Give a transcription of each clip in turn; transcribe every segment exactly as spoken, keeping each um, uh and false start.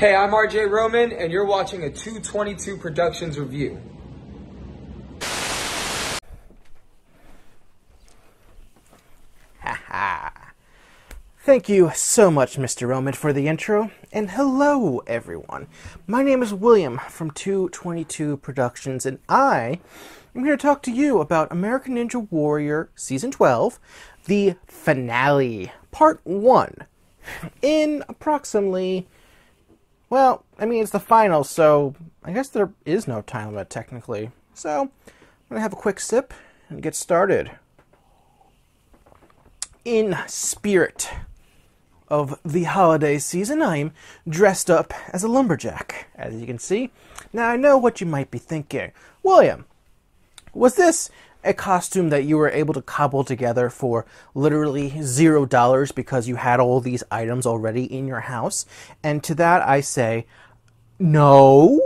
Hey, I'm R J Roman, and you're watching a two twenty-two Productions review. Haha. Thank you so much, Mister Roman, for the intro, and hello, everyone. My name is William from two twenty-two Productions, and I am here to talk to you about American Ninja Warrior Season twelve, the finale, Part one, in approximately... Well, I mean, it's the final, so I guess there is no time limit, technically. So, I'm going to have a quick sip and get started. In spirit of the holiday season, I am dressed up as a lumberjack, as you can see. Now, I know what you might be thinking. William, was this a costume that you were able to cobble together for literally zero dollars because you had all these items already in your house? And to that I say, no.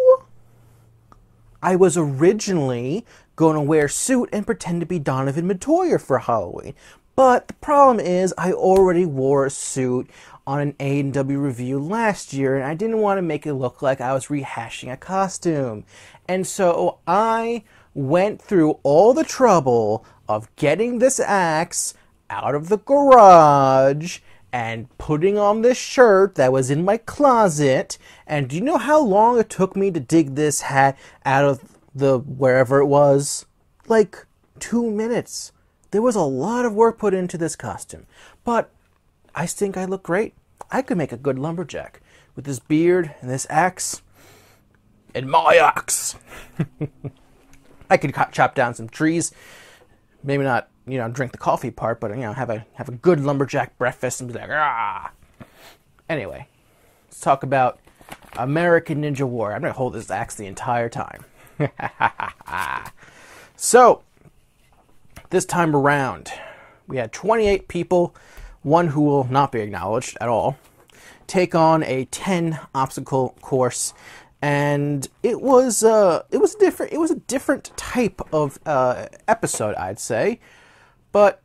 I was originally going to wear a suit and pretend to be Donovan Metoyer for Halloween. But the problem is I already wore a suit on an A and W review last year, and I didn't want to make it look like I was rehashing a costume. And so I went through all the trouble of getting this axe out of the garage and putting on this shirt that was in my closet. And do you know how long it took me to dig this hat out of the wherever it was? Like two minutes. There was a lot of work put into this costume, but I think I look great. I could make a good lumberjack with this beard and this axe and my axe. I could chop down some trees, maybe not, you know, drink the coffee part, but, you know, have a have a good lumberjack breakfast and be like, ah. Anyway, let's talk about American Ninja Warrior. I'm going to hold this axe the entire time. So, this time around, we had twenty-eight people, one who will not be acknowledged at all, take on a ten obstacle course. And it was uh, it was different. It was a different type of uh, episode, I'd say, but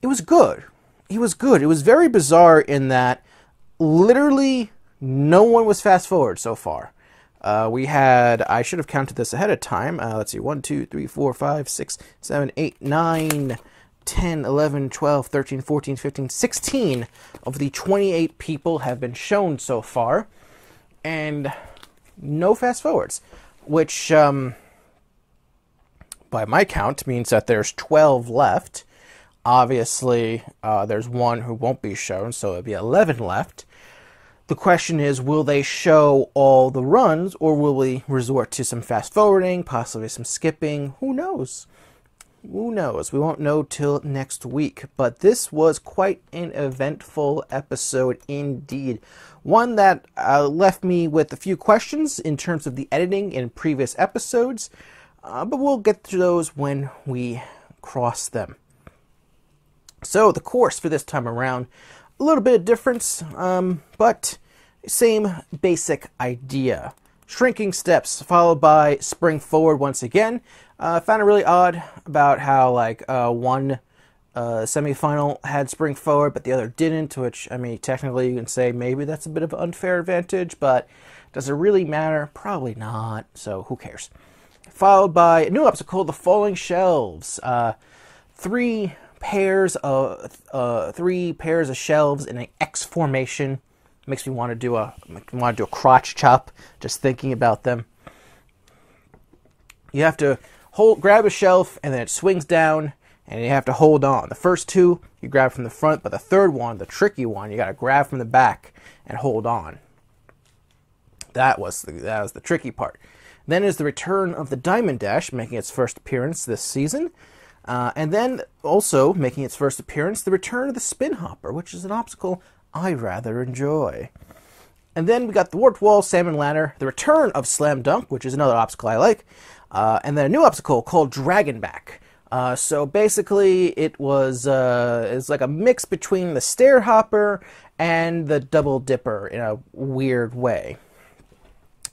it was good. It was good. It was very bizarre in that literally no one was fast forward so far. Uh, we had I should have counted this ahead of time. Uh, let's see: one, two, three, four, five, six, seven, eight, nine, ten, eleven, twelve, thirteen, fourteen, fifteen, sixteen of the twenty-eight people have been shown so far, and no fast forwards, which um, by my count means that there's twelve left. Obviously, uh, there's one who won't be shown, so it'll be eleven left. The question is, will they show all the runs, or will we resort to some fast forwarding, possibly some skipping? Who knows? Who knows? We won't know till next week. But this was quite an eventful episode indeed. One that uh, left me with a few questions in terms of the editing in previous episodes. Uh, but we'll get to those when we cross them. So the course for this time around, a little bit of difference. Um, but same basic idea. Shrinking steps followed by spring forward once again. I uh, found it really odd about how, like, uh, one uh, semifinal had spring forward, but the other didn't, which, I mean, technically you can say maybe that's a bit of an unfair advantage, but does it really matter? Probably not, so who cares? Followed by a new obstacle, the falling shelves. Uh, three pairs of uh, three pairs of shelves in an X formation. Makes me want to do a want to do a crotch chop just thinking about them. You have to hold, grab a shelf, and then it swings down, and you have to hold on. The first two you grab from the front, but the third one, the tricky one, you got to grab from the back and hold on. That was the, that was the tricky part. Then is the return of the Diamond Dash, making its first appearance this season, uh, and then also making its first appearance, the return of the Spin Hopper, which is an obstacle I rather enjoy. And then we got the Warped Wall, Salmon Ladder, the return of Slam Dunk, which is another obstacle I like. Uh, and then a new obstacle called Dragonback. Uh, so basically, it was uh, it's like a mix between the Stair Hopper and the Double Dipper in a weird way.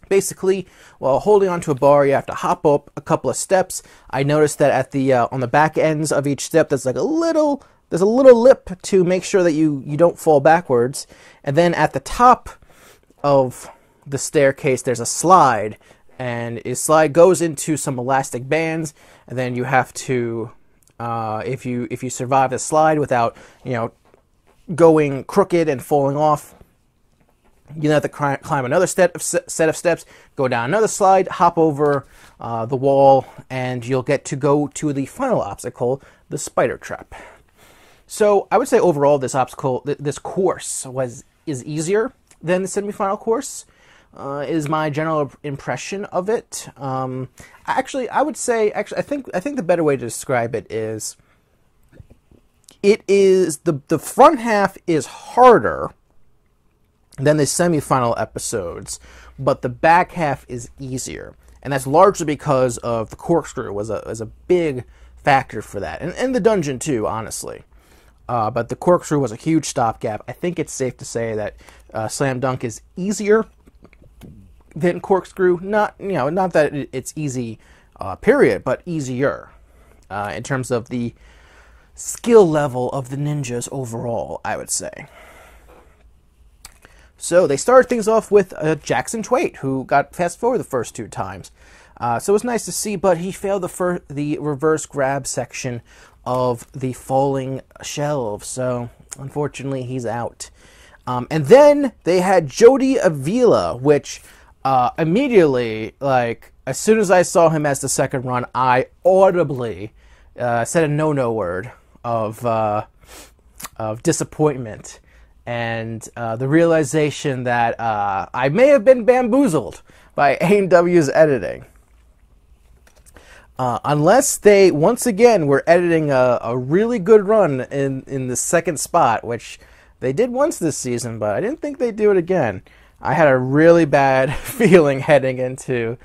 Basically, while holding onto a bar, you have to hop up a couple of steps. I noticed that at the uh, on the back ends of each step, there's like a little there's a little lip to make sure that you you don't fall backwards. And then at the top of the staircase, there's a slide, and a slide goes into some elastic bands, and then you have to, uh, if you if you survive the slide without, you know, going crooked and falling off, you have to climb another set of set of steps, go down another slide, hop over uh, the wall, and you'll get to go to the final obstacle, the spider trap. So I would say overall this obstacle, this course was is easier than the semifinal course, uh, is my general impression of it. Um, actually, I would say actually I think I think the better way to describe it is it is the the front half is harder than the semifinal episodes, but the back half is easier, and that's largely because of the corkscrew was a was a big factor for that, and and the dungeon too, honestly. Uh, but the corkscrew was a huge stopgap. I think it's safe to say that uh, Slam Dunk is easier than corkscrew. Not you know not that it's easy, uh, period, but easier uh, in terms of the skill level of the ninjas overall, I would say. So they started things off with uh, Jackson Twait, who got fast forward the first two times. Uh, so it was nice to see, but he failed the fir the reverse grab section of the falling shelf. So unfortunately, he's out. Um, and then they had Jody Avila, which uh, immediately, like as soon as I saw him as the second run, I audibly uh, said a no-no word of uh, of disappointment. And uh, the realization that uh, I may have been bamboozled by A and W's editing. Uh, unless they, once again, were editing a, a really good run in, in the second spot, which they did once this season, but I didn't think they'd do it again. I had a really bad feeling heading into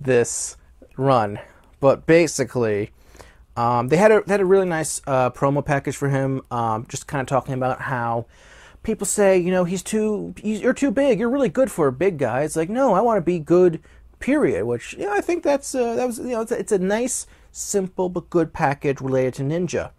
this run. But basically, um, they had a, they had a really nice uh, promo package for him, um, just kind of talking about how people say, you know, he's too, he's, you're too big. You're really good for a big guy. It's like, no, I want to be good, period. Which, yeah, I think that's uh, that was, you know, it's a, it's a nice, simple but good package related to Ninja.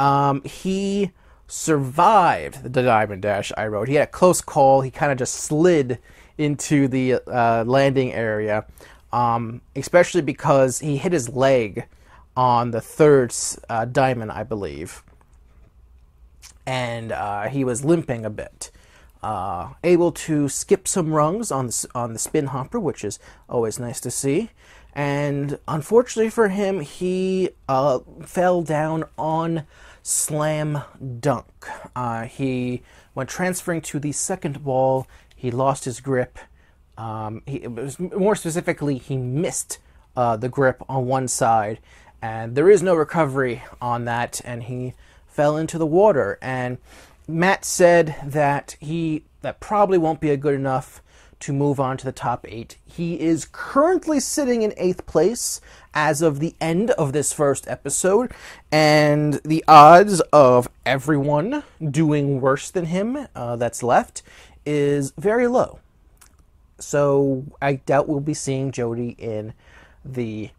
Um, he survived the Diamond Dash. I wrote. He had a close call. He kind of just slid into the uh, landing area, um, especially because he hit his leg on the third uh, diamond, I believe. And uh, he was limping a bit, uh, able to skip some rungs on the, on the spin hopper, which is always nice to see. And unfortunately for him, he uh, fell down on Slam Dunk. Uh, he, when transferring to the second wall, he lost his grip. Um, he, it was, more specifically, he missed uh, the grip on one side, and there is no recovery on that, and he fell into the water. And Matt said that he that probably won't be good enough to move on to the top eight. He is currently sitting in eighth place as of the end of this first episode, and the odds of everyone doing worse than him uh, that's left is very low. So I doubt we'll be seeing Jody in the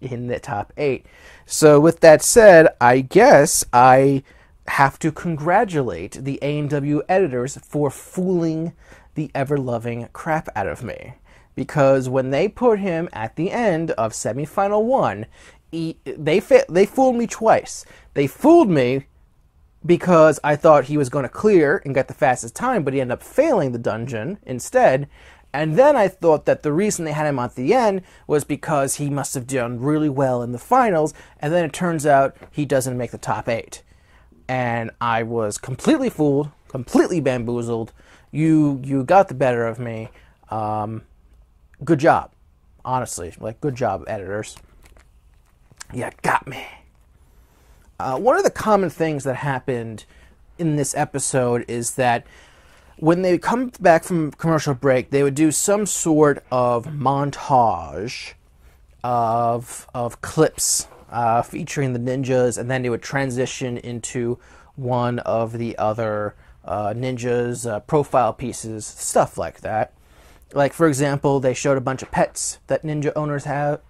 in the top eight. So with that said, I guess I have to congratulate the A and W editors for fooling the ever-loving crap out of me, because when they put him at the end of semifinal one, he, they they fooled me twice. They fooled me because I thought he was going to clear and get the fastest time, but he ended up failing the dungeon instead. And then I thought that the reason they had him at the end was because he must have done really well in the finals, and then it turns out he doesn't make the top eight. And I was completely fooled, completely bamboozled. You you got the better of me. Um, good job, honestly. Like, good job, editors. You got me. Uh, one of the common things that happened in this episode is that when they come back from commercial break, they would do some sort of montage of, of clips uh, featuring the ninjas, and then they would transition into one of the other uh, ninjas' uh, profile pieces, stuff like that. Like, for example, they showed a bunch of pets that ninja owners have,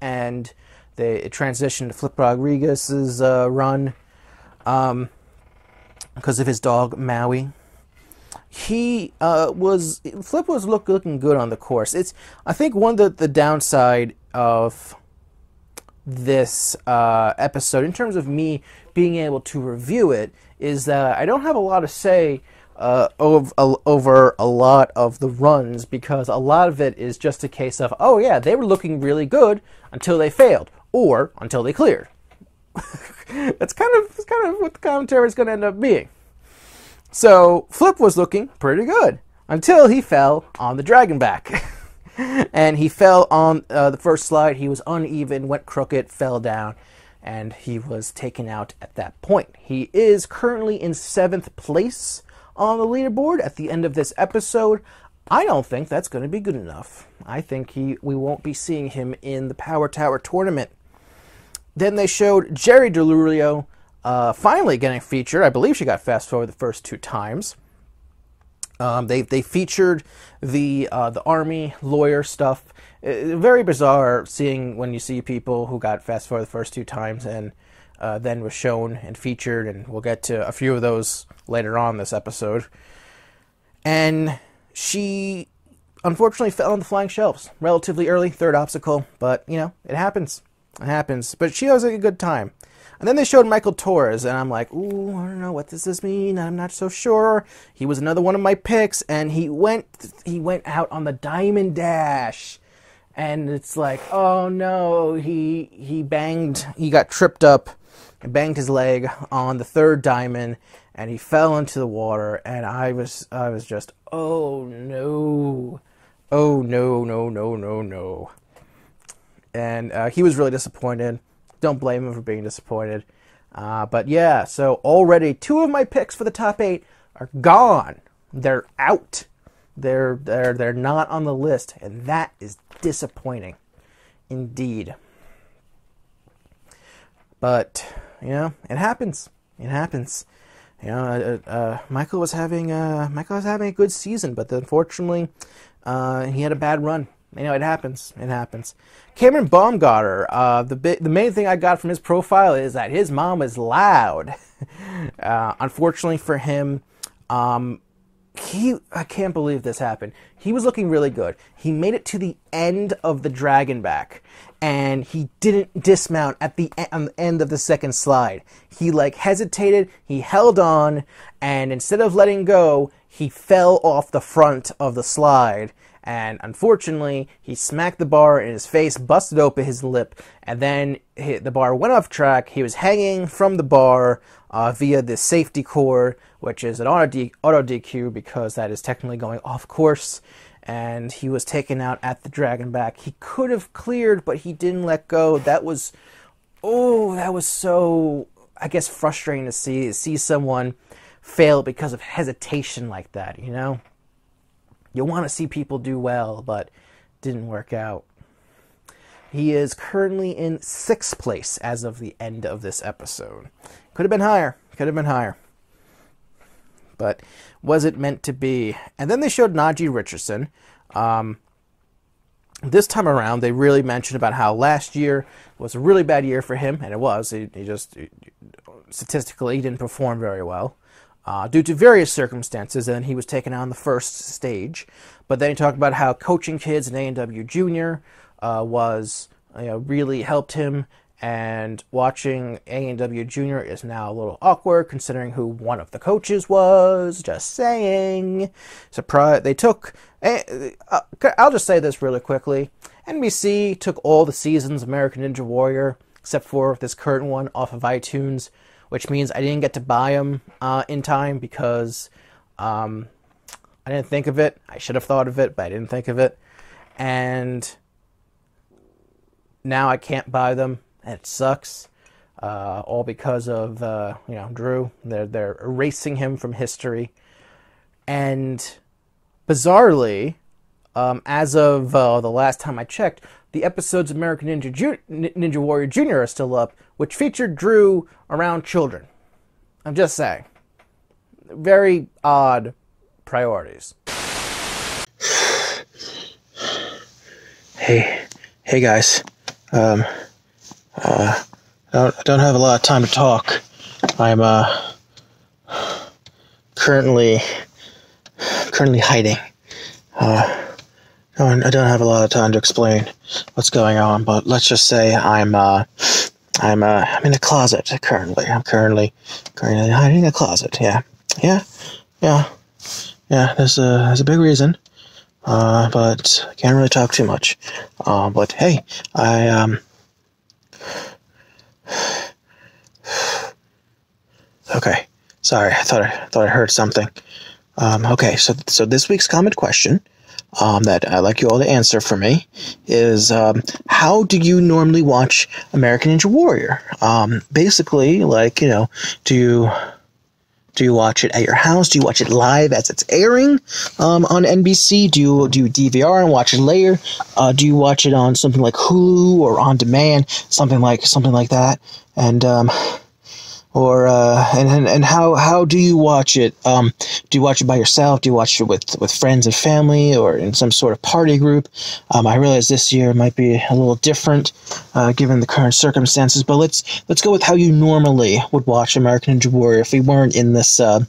and they it transitioned to Flip Rodriguez's uh, run um, because of his dog, Maui. he uh, was Flip was look, looking good on the course. It's I think one of the, the downside of this uh, episode in terms of me being able to review it is that I don't have a lot to say uh, over, uh, over a lot of the runs, because a lot of it is just a case of, oh yeah, they were looking really good until they failed or until they cleared. That's kind of that's kind of what the commentary is going to end up being. So Flip was looking pretty good until he fell on the dragonback. And he fell on uh, the first slide. He was uneven, went crooked, fell down, and he was taken out at that point. He is currently in seventh place on the leaderboard at the end of this episode. I don't think that's going to be good enough. I think he we won't be seeing him in the Power Tower tournament. Then they showed Jerry DeLulio uh, finally getting featured. I believe she got fast forward the first two times. Um, they they featured the uh, the army lawyer stuff. Uh, very bizarre seeing when you see people who got fast forward the first two times and uh, then was shown and featured. And we'll get to a few of those later on this episode. And she unfortunately fell on the flying shelves relatively early, third obstacle. But you know, it happens. It happens, but she has a good time. And then they showed Michael Torres, and I'm like, ooh, I don't know, what does this mean? I'm not so sure. He was another one of my picks, and he went he went out on the diamond dash. And it's like, oh no, he he banged, he got tripped up, and banged his leg on the third diamond, and he fell into the water, and I was I was just, oh no. Oh no, no, no, no, no. And uh, he was really disappointed. Don't blame him for being disappointed. Uh, but yeah, so already two of my picks for the top eight are gone. They're out. They're they're they're not on the list, and that is disappointing, indeed. But you know, it happens. It happens. You know, uh, uh, Michael was having uh, Michael was having a good season, but unfortunately, uh, he had a bad run. You know, it happens. It happens. Cameron Baum got her. Uh, the bi the main thing I got from his profile is that his mom is loud. uh, unfortunately for him, um, he I can't believe this happened. He was looking really good. He made it to the end of the dragonback, and he didn't dismount at the, e on the end of the second slide. He, like, hesitated. He held on, and instead of letting go, he fell off the front of the slide. And unfortunately, he smacked the bar in his face, busted open his lip, and then hit, the bar went off track. He was hanging from the bar uh, via the safety cord, which is an auto, D auto D Q, because that is technically going off course. And he was taken out at the dragonback. He could have cleared, but he didn't let go. That was, oh, that was so, I guess, frustrating to see, see someone fail because of hesitation like that, you know? You want to see people do well, but didn't work out. He is currently in sixth place as of the end of this episode. Could have been higher. Could have been higher. But was it meant to be? And then they showed Najee Richardson. Um, this time around, they really mentioned about how last year was a really bad year for him, and it was. He, he just, he, statistically, he didn't perform very well. Uh, due to various circumstances, and he was taken on the first stage. But then he talked about how coaching kids in A and W Junior uh, was, you know, really helped him, and watching A and W Junior is now a little awkward considering who one of the coaches was. Just saying. Surprise! They took, uh, I'll just say this really quickly, N B C took all the seasons of American Ninja Warrior, except for this current one, off of iTunes, which means I didn't get to buy them uh, in time because um, I didn't think of it. I should have thought of it, but I didn't think of it. And now I can't buy them. And it sucks. Uh, all because of uh, you know, Drew. They're they're erasing him from history. And bizarrely, um, as of uh, the last time I checked, the episodes of American Ninja, Ju Ninja Warrior Junior are still up, which featured Drew around children. I'm just saying. Very odd priorities. Hey, hey guys. Um, uh, I don't, I don't have a lot of time to talk. I'm uh, currently currently hiding. Uh, I don't have a lot of time to explain what's going on, but let's just say I'm uh, I'm uh, I'm in a closet currently. I'm currently currently hiding in a closet. Yeah, yeah, yeah, yeah. There's a there's a big reason, uh, but I can't really talk too much. Uh, but hey, I um. Okay, sorry. I thought I, I thought I heard something. Um, okay, so so this week's comment question um, that I'd like you all to answer for me is um, how do you normally watch American Ninja Warrior? Um, basically, like you know, do you do you watch it at your house? Do you watch it live as it's airing um, on N B C? Do you do you D V R and watch it later? Uh, do you watch it on something like Hulu or on demand, something like something like that? And um, Or uh, and, and and how how do you watch it? Um, do you watch it by yourself? Do you watch it with, with friends and family, or in some sort of party group? Um, I realize this year might be a little different, uh, given the current circumstances. But let's let's go with how you normally would watch American Ninja Warrior if we weren't in this, uh,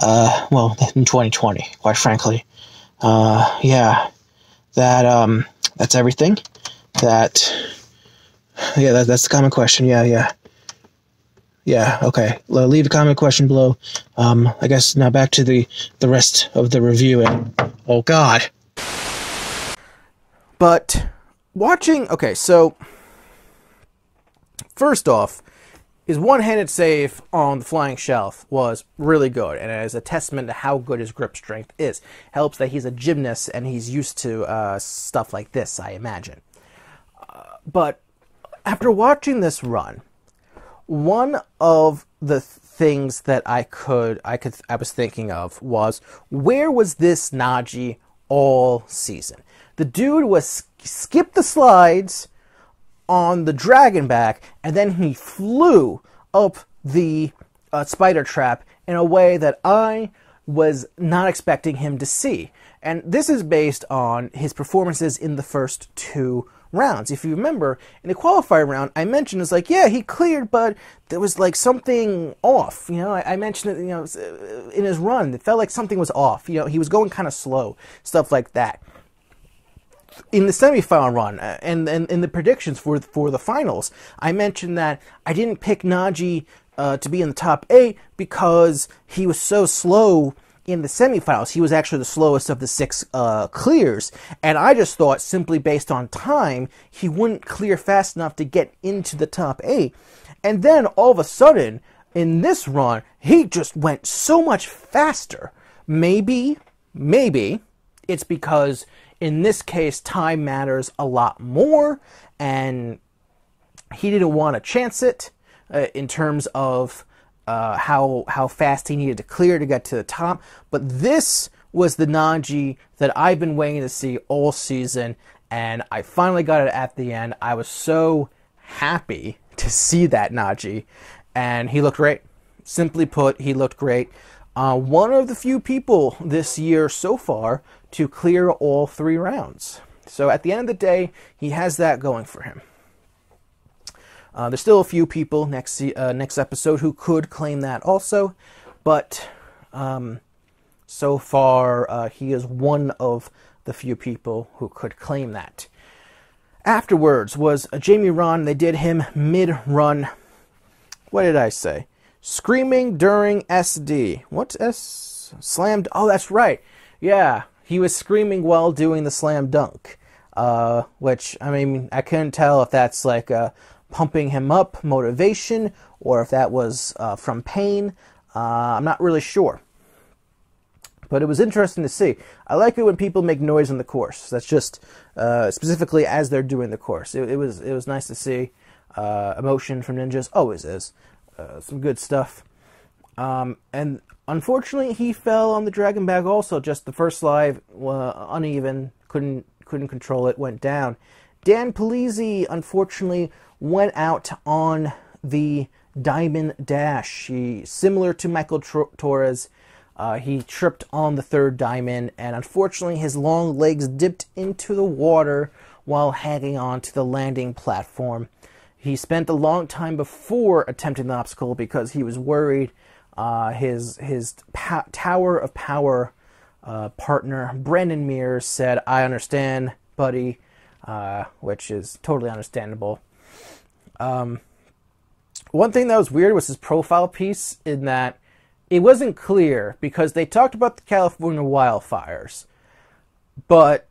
uh, well, in twenty twenty, quite frankly. Uh, yeah, that um, that's everything. That yeah, that, that's the common question. Yeah, yeah. Yeah, okay. Leave a comment question below. Um, I guess now back to the, the rest of the review. And, oh, God. But watching... Okay, so... First off, his one-handed save on the flying shelf was really good. And it is a testament to how good his grip strength is. Helps that he's a gymnast and he's used to uh, stuff like this, I imagine. Uh, but after watching this run... One of the things that I could, I could, I was thinking of was, where was this Najee all season? The dude was skipped the slides on the dragon back, and then he flew up the uh, spider trap in a way that I was not expecting him to see. And this is based on his performances in the first two rounds. If you remember, in the qualifier round, I mentioned it's like, yeah, he cleared, but there was like something off. You know, I, I mentioned it, you know, in his run, it felt like something was off. You know, he was going kind of slow, stuff like that. In the semifinal run and and in the predictions for for the finals, I mentioned that I didn't pick Najee uh, to be in the top eight because he was so slow. In the semifinals, he was actually the slowest of the six uh, clears, and I just thought, simply based on time, he wouldn't clear fast enough to get into the top eight. And then, all of a sudden, in this run, he just went so much faster. Maybe, maybe, it's because, in this case, time matters a lot more, and he didn't want to chance it uh, in terms of... Uh, how how fast he needed to clear to get to the top. But this was the Najee that I've been waiting to see all season, and I finally got it at the end. I was so happy to see that Najee, and he looked great. Simply put, he looked great. Uh, one of the few people this year so far to clear all three rounds. So at the end of the day, he has that going for him. Uh, there's still a few people next uh, next episode who could claim that also, but um, so far uh, he is one of the few people who could claim that. Afterwards was uh, Jamie Rahn. They did him mid-run. What did I say? Screaming during S D. What's S? Slammed? Oh, that's right. Yeah, he was screaming while doing the slam dunk, uh, which, I mean, I couldn't tell if that's like a... pumping him up, motivation, or if that was uh, from pain. Uh, I'm not really sure. But it was interesting to see. I like it when people make noise in the course. That's just uh, specifically as they're doing the course. It, it was it was nice to see. Uh, emotion from ninjas always is. Uh, some good stuff. Um, and unfortunately, he fell on the dragon bag also. Just the first slide, uh, uneven, couldn't, couldn't control it, went down. Dan Pelizzi, unfortunately, went out on the diamond dash. He, similar to Michael Torres, uh, he tripped on the third diamond, and unfortunately his long legs dipped into the water while hanging on to the landing platform. He spent a long time before attempting the obstacle because he was worried uh, his, his tower of power uh, partner, Brandon Mears, said, "I understand, buddy," uh, which is totally understandable. Um, one thing that was weird was his profile piece, in that it wasn't clear, because they talked about the California wildfires, but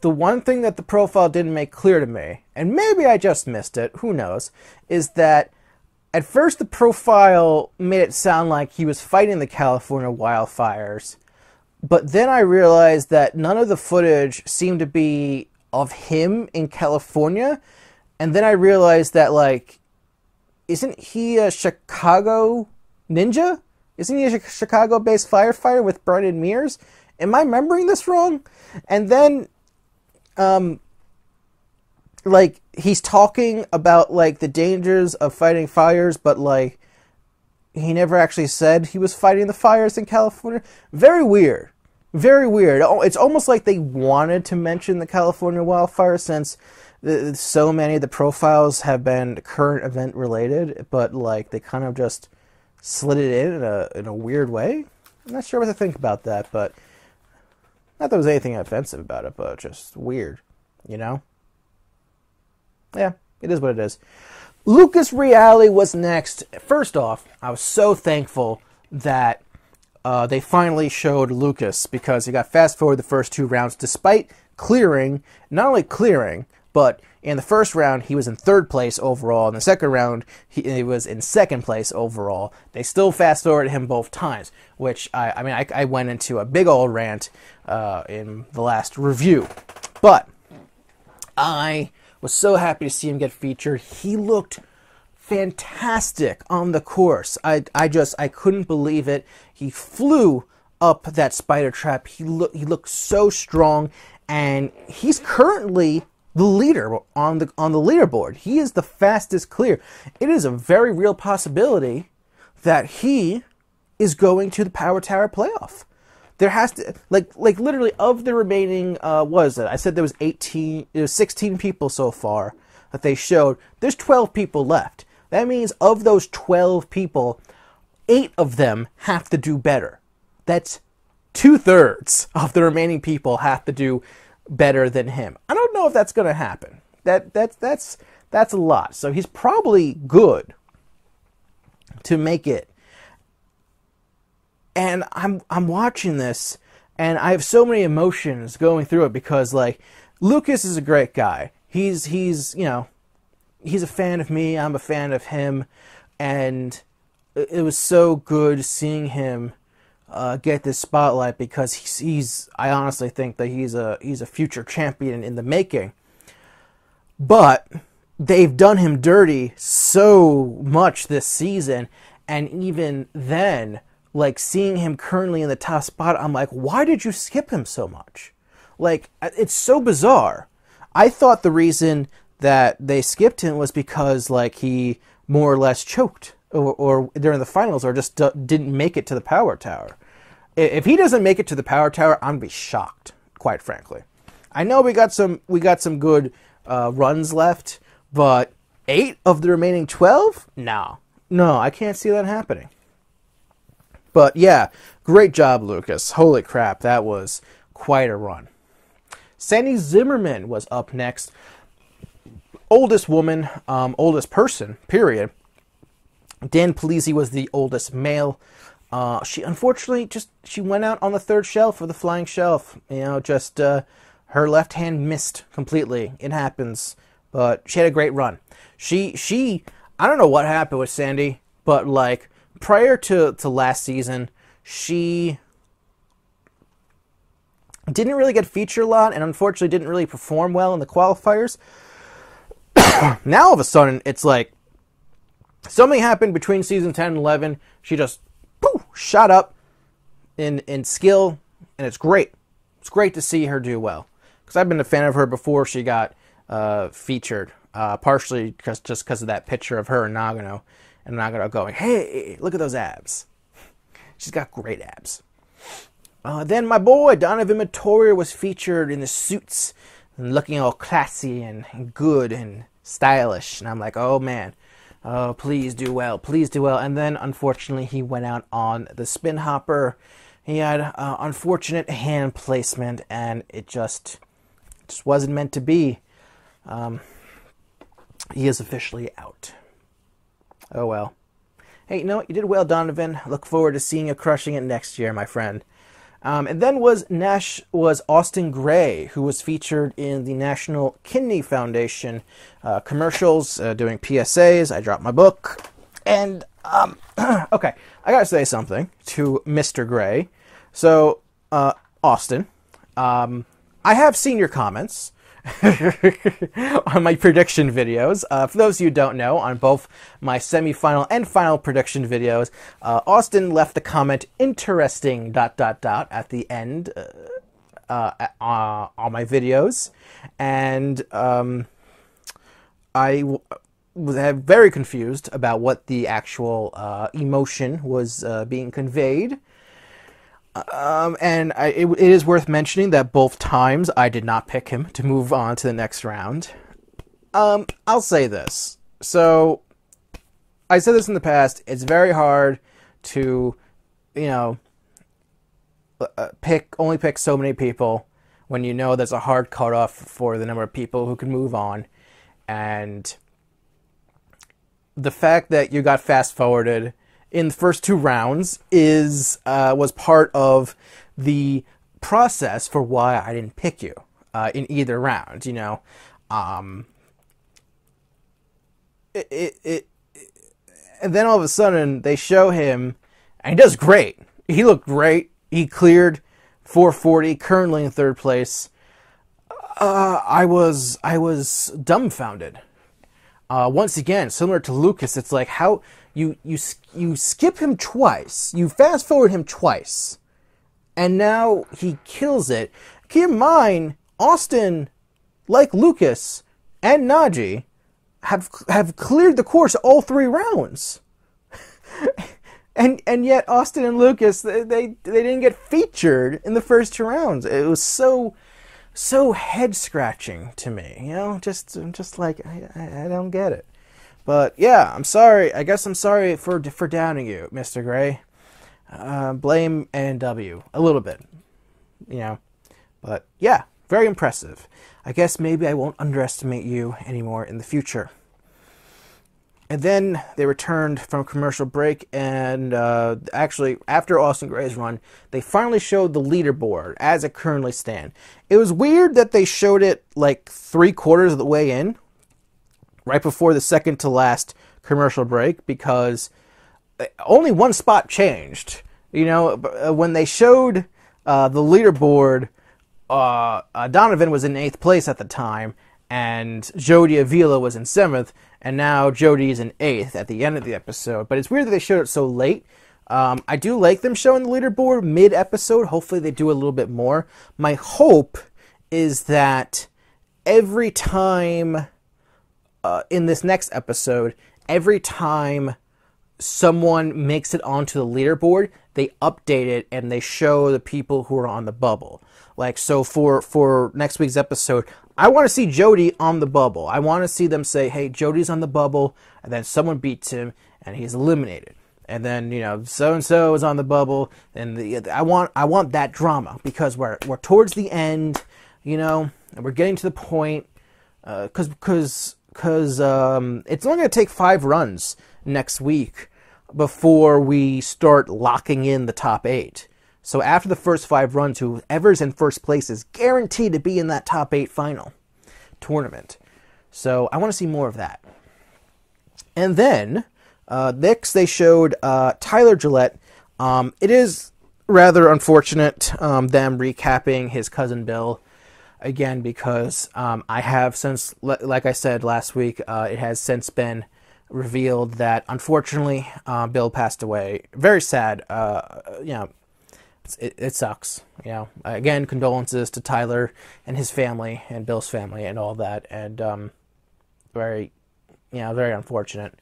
the one thing that the profile didn't make clear to me, and maybe I just missed it, who knows, is that at first the profile made it sound like he was fighting the California wildfires, but then I realized that none of the footage seemed to be of him in California, and then I realized that, like, isn't he a Chicago ninja? Isn't he a Chicago-based firefighter with Brandon Mears? Am I remembering this wrong? And then... Um, like, he's talking about, like, the dangers of fighting fires, but, like, he never actually said he was fighting the fires in California. Very weird. Very weird. It's almost like they wanted to mention the California wildfire, since so many of the profiles have been current event related, but, like, they kind of just slid it in in a, in a weird way. I'm not sure what to think about that, but... Not that there was anything offensive about it, but just weird, you know? Yeah, it is what it is. Lucas Riley was next. First off, I was so thankful that uh, they finally showed Lucas, because he got fast-forward the first two rounds, despite clearing, not only clearing, but in the first round, he was in third place overall. In the second round, he, he was in second place overall. They still fast-forwarded him both times, which, I, I mean, I, I went into a big old rant uh, in the last review. But I was so happy to see him get featured. He looked fantastic on the course. I, I just, I couldn't believe it. He flew up that spider trap. He, lo- he looked so strong, and he's currently... the leader on the on the leaderboard. He is the fastest clear. It is a very real possibility that he is going to the Power Tower playoff. There has to, like like literally, of the remaining uh what is it? I said there was eighteen it was sixteen people so far that they showed. There's twelve people left. That means of those twelve people, eight of them have to do better. That's two-thirds of the remaining people have to do better than him. I don't know if that's going to happen. That that's that's that's a lot. So he's probably good to make it. And I'm I'm watching this, and I have so many emotions going through it, because, like, Lucas is a great guy. He's he's you know he's a fan of me. I'm a fan of him, and it was so good seeing him Uh, get this spotlight, because he's, he's I honestly think that he's a he's a future champion in the making. But they've done him dirty so much this season, and even then, like, seeing him currently in the top spot, I'm like, why did you skip him so much? Like, it's so bizarre. I thought the reason that they skipped him was because, like, he more or less choked or, or during the finals, or just d didn't make it to the Power Tower. If he doesn't make it to the Power Tower, I'm gonna be shocked, quite frankly. I know we got some we got some good uh, runs left, but eight of the remaining twelve? No, no, I can't see that happening. But yeah, great job, Lucas. Holy crap, that was quite a run. Sandy Zimmerman was up next. Oldest woman, um, oldest person, period. Dan Pelizzi was the oldest male. Uh, she unfortunately just she went out on the third shelf for the flying shelf. You know, just uh, her left hand missed completely. It happens, but she had a great run. She she I don't know what happened with Sandy, but, like, prior to to last season, she didn't really get featured a lot, and unfortunately didn't really perform well in the qualifiers. Now all of a sudden it's like something happened between season ten and eleven. She just poof, shot up in in skill, and it's great. It's great to see her do well, because I've been a fan of her before she got uh, featured, uh, partially cause, just because of that picture of her and Nagano, and Nagano going, "Hey, look at those abs." She's got great abs. Uh, then my boy Donovan Metoyer was featured in the suits, and looking all classy and good and stylish, and I'm like, oh man. Oh, please do well, please do well. And then, unfortunately, he went out on the spin hopper. He had uh, unfortunate hand placement, and it just, just wasn't meant to be. Um, he is officially out. Oh, well. Hey, you know what? You did well, Donovan. Look forward to seeing you crushing it next year, my friend. Um, and then was Nash was Austin Gray, who was featured in the National Kidney Foundation uh, commercials, uh, doing P S As. I dropped my book. And, um, okay, I gotta say something to Mister Gray. So, uh, Austin, um, I have seen your comments on my prediction videos. Uh, for those of you who don't know, on both my semi-final and final prediction videos, uh, Austin left the comment interesting dot dot dot at the end uh, uh, uh, on my videos, and um, I w was very confused about what the actual uh, emotion was uh, being conveyed. Um, and I, it, it is worth mentioning that both times I did not pick him to move on to the next round. Um, I'll say this. So, I said this in the past, it's very hard to, you know, uh, pick, only pick so many people when you know there's a hard cutoff for the number of people who can move on. And the fact that you got fast-forwarded in the first two rounds is uh, was part of the process for why I didn't pick you uh, in either round. You know, um, it, it, it, it, and then all of a sudden they show him, and he does great. He looked great. He cleared four forty, currently in third place. Uh, I was I was dumbfounded. Uh, once again, similar to Lucas, it's like how. You, you you skip him twice, you fast forward him twice, and now he kills it. Keep in mind, Austin, like Lucas and Najee, have have cleared the course all three rounds, and and yet Austin and Lucas they, they they didn't get featured in the first two rounds. It was so so head scratching to me, you know. Just I'm just like I I, I don't get it. But yeah, I'm sorry. I guess I'm sorry for for downing you, Mister Gray. Uh, blame A and W a little bit, you know. But yeah, very impressive. I guess maybe I won't underestimate you anymore in the future. And then they returned from commercial break, and uh, actually, after Austin Gray's run, they finally showed the leaderboard as it currently stands. It was weird that they showed it like three quarters of the way in, right before the second to last commercial break, because only one spot changed. You know, when they showed uh, the leaderboard, uh, uh, Donovan was in eighth place at the time, and Jody Avila was in seventh, and now Jody's in eighth at the end of the episode. But it's weird that they showed it so late. Um, I do like them showing the leaderboard mid-episode. Hopefully they do a little bit more. My hope is that every time... Uh, in this next episode, every time someone makes it onto the leaderboard, they update it and they show the people who are on the bubble. Like, so for, for next week's episode, I want to see Jody on the bubble. I want to see them say, hey, Jody's on the bubble, and then someone beats him and he's eliminated. And then, you know, so-and-so is on the bubble, and the, I want I want that drama, because we're, we're towards the end, you know, and we're getting to the point, uh, 'cause, 'cause, Because um, it's only going to take five runs next week before we start locking in the top eight. So after the first five runs, whoever's in first place is guaranteed to be in that top eight final tournament. So I want to see more of that. And then, uh, next they showed uh, Tyler Gillette. Um, it is rather unfortunate, um, them recapping his cousin Bill. Again, because um, I have since, like I said last week, uh, it has since been revealed that, unfortunately, uh, Bill passed away. Very sad. Uh, you know, it, it sucks. You know, again, condolences to Tyler and his family and Bill's family and all that. And um, very, you know, very unfortunate.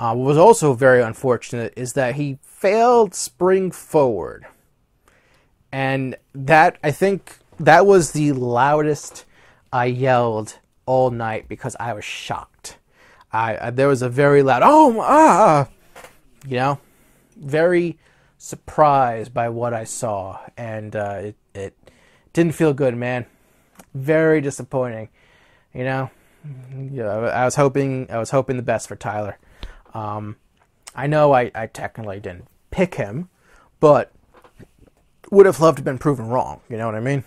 Uh, what was also very unfortunate is that he failed spring forward, and that I think. That was the loudest I yelled all night, because I was shocked. I, I there was a very loud, oh, ah, you know, very surprised by what I saw, and uh, it, it didn't feel good, man. Very disappointing, you know. Yeah, I was hoping I was hoping the best for Tyler. Um, I know I, I technically didn't pick him, but would have loved to have been proven wrong. You know what I mean?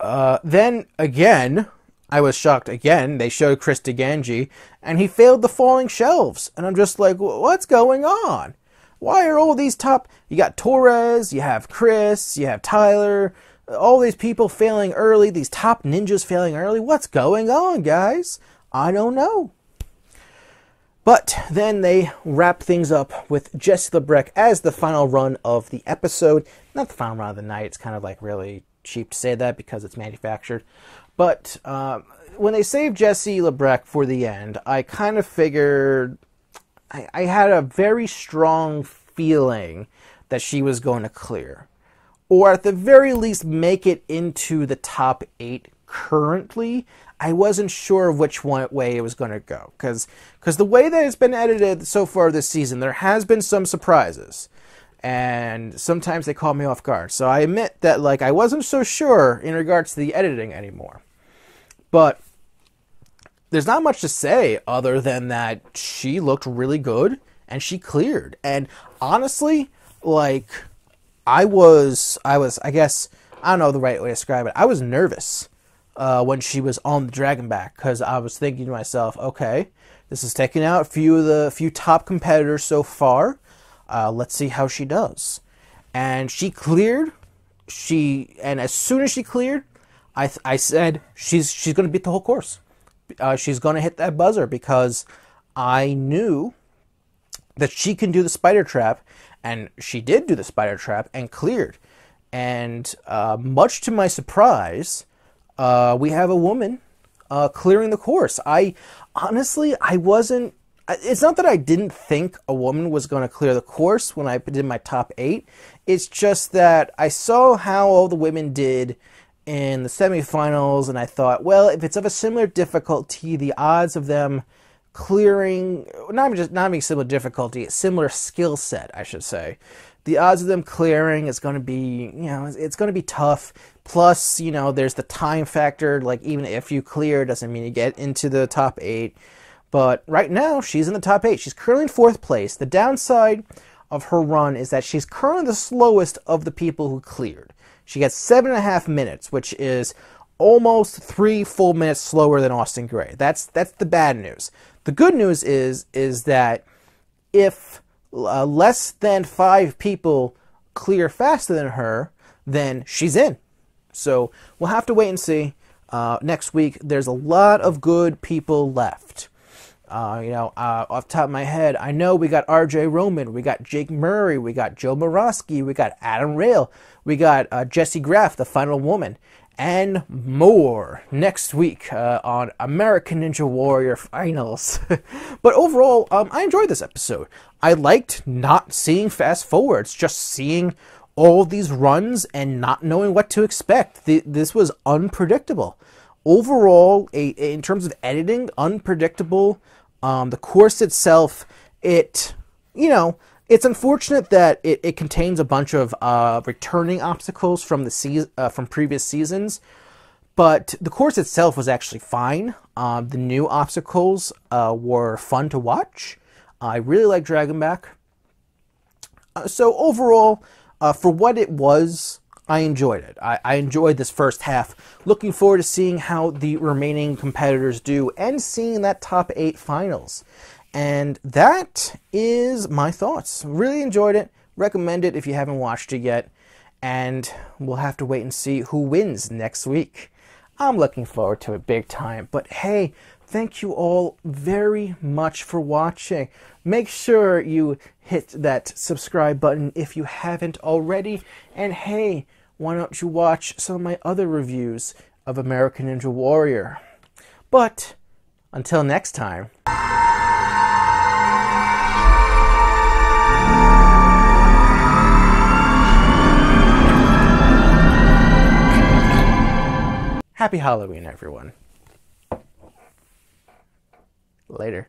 Uh, then again, I was shocked again. They showed Chris DeGanji, and he failed the falling shelves. And I'm just like, what's going on? Why are all these top... You got Torres, you have Chris, you have Tyler... All these people failing early, these top ninjas failing early. What's going on, guys? I don't know. But then they wrap things up with Jesse Lebrecht as the final run of the episode. Not the final run of the night. It's kind of like really cheap to say that because it's manufactured. But um, when they saved Jesse Lebrecht for the end, I kind of figured... I, I had a very strong feeling that she was going to clear, or at the very least make it into the top eight currently. I wasn't sure which one way it was going to go, because because the way that it's been edited so far this season, there has been some surprises, and sometimes they caught me off guard. So I admit that, like, I wasn't so sure in regards to the editing anymore. But there's not much to say other than that she looked really good, and she cleared. And honestly, like... I was, I was, I guess, I don't know the right way to describe it. I was nervous uh, when she was on the Dragonback, because I was thinking to myself, okay, this is taking out a few of the few top competitors so far. Uh, let's see how she does. And she cleared. She and as soon as she cleared, I I said she's she's going to beat the whole course. Uh, she's going to hit that buzzer, because I knew that she can do the spider trap. And she did do the spider trap and cleared. And uh, much to my surprise, uh, we have a woman uh, clearing the course. I honestly, I wasn't... It's not that I didn't think a woman was going to clear the course when I did my top eight. It's just that I saw how all the women did in the semifinals, and I thought, well, if it's of a similar difficulty, the odds of them... clearing, not just not being similar difficulty, similar skill set, I should say. The odds of them clearing is going to be, you know, it's, it's going to be tough. Plus, you know, there's the time factor. Like, even if you clear, doesn't mean you get into the top eight. But right now, she's in the top eight. She's currently in fourth place. The downside of her run is that she's currently the slowest of the people who cleared. She gets seven and a half minutes, which is almost three full minutes slower than Austin Gray. That's that's the bad news. The good news is is that if uh, less than five people clear faster than her, then she's in. So we'll have to wait and see. Uh, next week, there's a lot of good people left. Uh, you know, uh, off the top of my head, I know we got R J Roman, we got Jake Murray, we got Joe Morosky, we got Adam Rail, we got uh, Jesse Graff, the final woman, and more next week uh, on American Ninja Warrior Finals. But overall, um, I enjoyed this episode. I liked not seeing fast forwards, just seeing all these runs and not knowing what to expect. The, this was unpredictable. Overall, a, a, in terms of editing, unpredictable. Um, the course itself, it, you know... It's unfortunate that it, it contains a bunch of uh, returning obstacles from the se- uh, from previous seasons, but the course itself was actually fine. Uh, the new obstacles uh, were fun to watch. I really like Dragonback. Uh, so overall, uh, for what it was, I enjoyed it. I, I enjoyed this first half. Looking forward to seeing how the remaining competitors do and seeing that top eight finals. And that is my thoughts. Really enjoyed it. Recommend it if you haven't watched it yet. And we'll have to wait and see who wins next week. I'm looking forward to it big time. But hey, thank you all very much for watching. Make sure you hit that subscribe button if you haven't already. And hey, why don't you watch some of my other reviews of American Ninja Warrior? But until next time... Happy Halloween, everyone. Later.